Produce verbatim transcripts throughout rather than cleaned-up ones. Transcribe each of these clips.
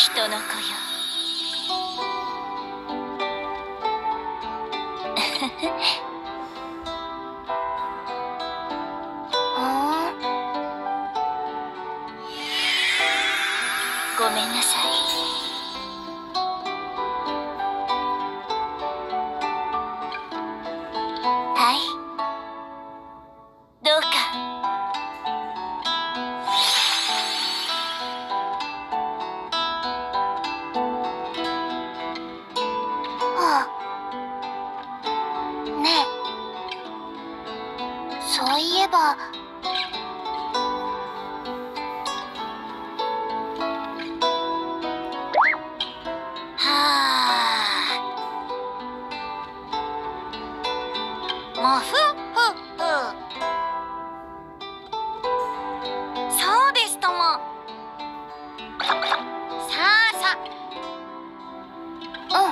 人の子よあごめんなさい。はいどうか。そういえばはあもふふふそうですとも。さあさうん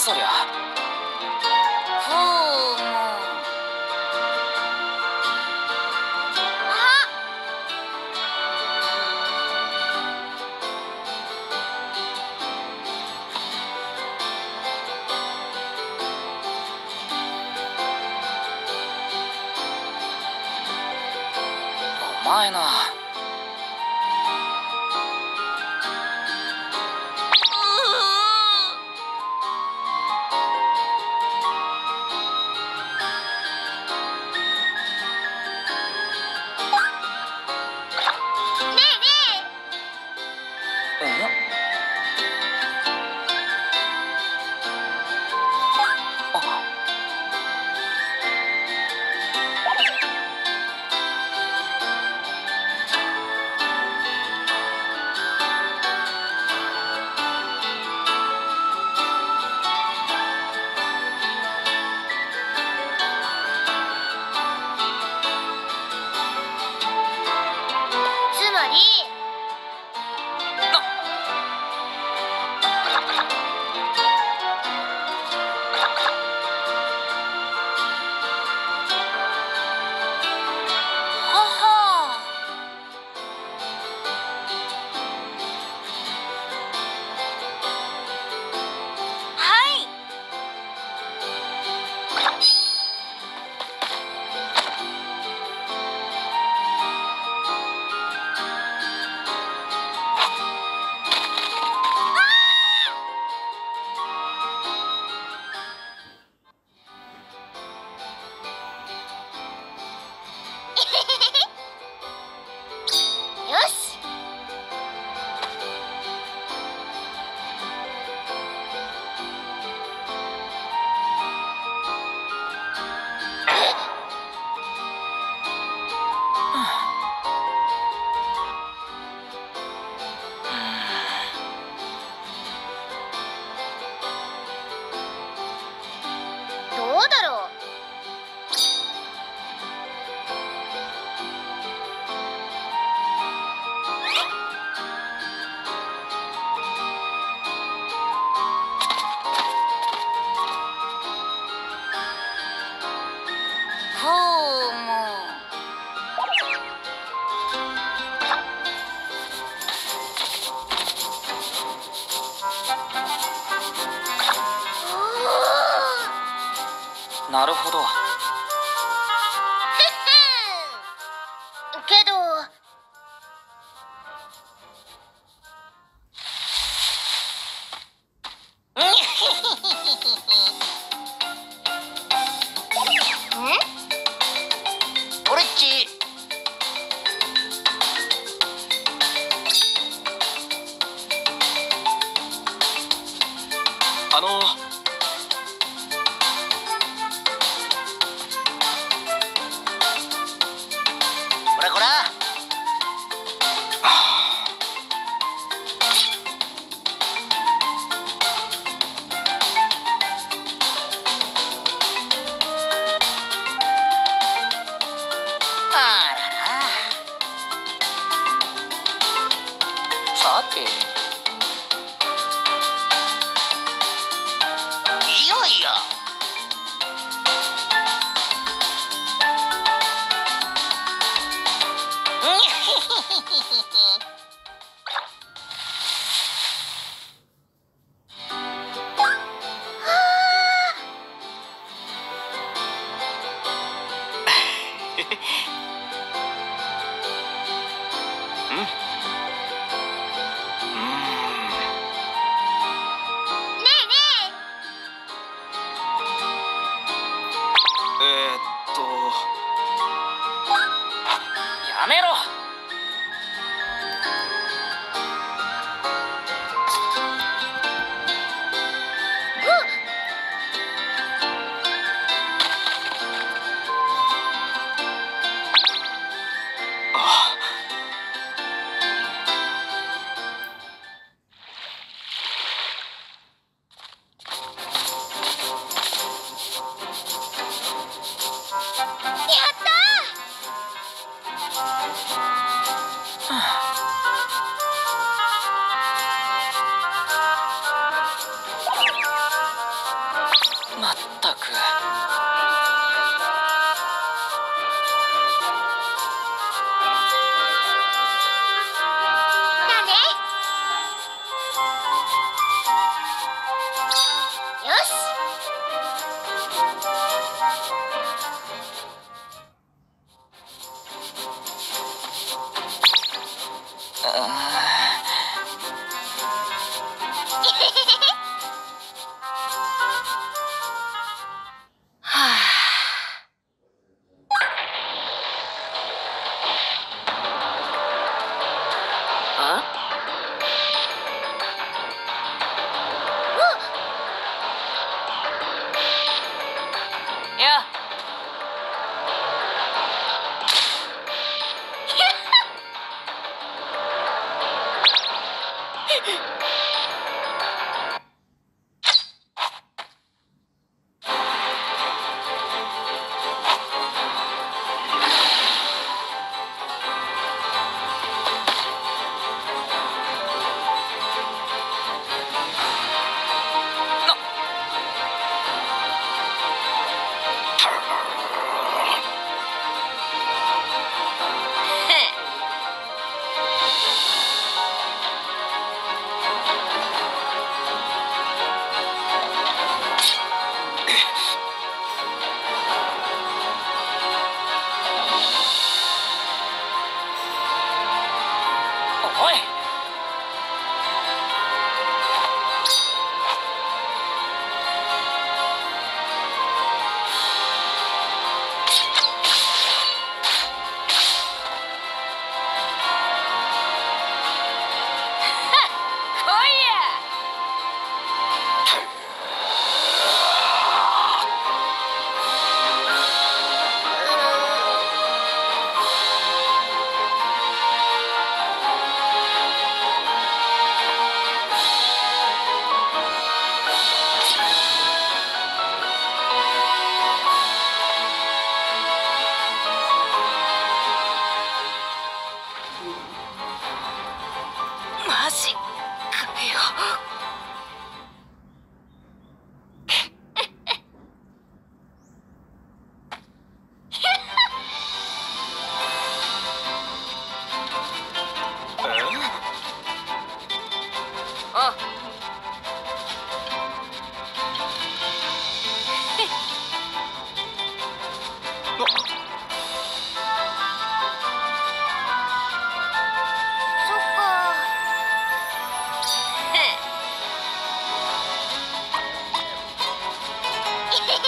そりゃほうもあお前な。なるほど。けどん？俺っち。あの。さて、いやいやうんまったく。だね。よし。ああ。け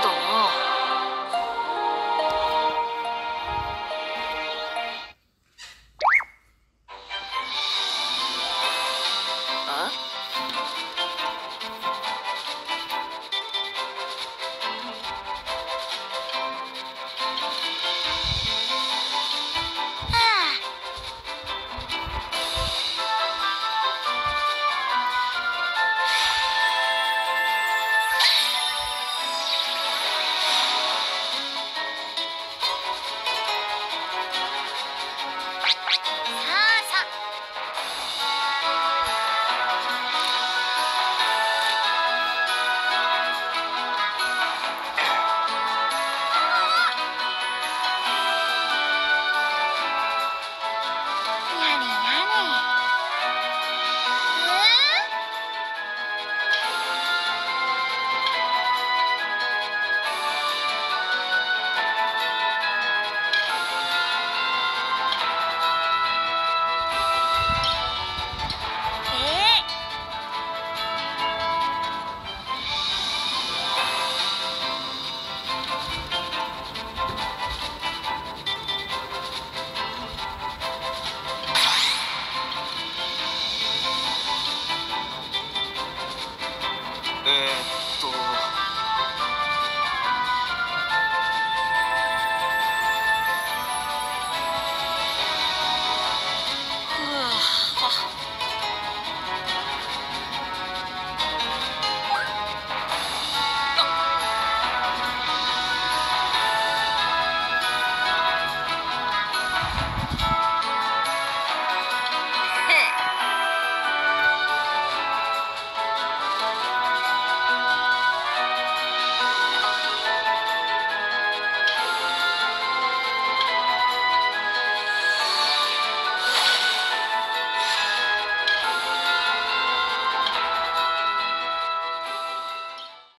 どな。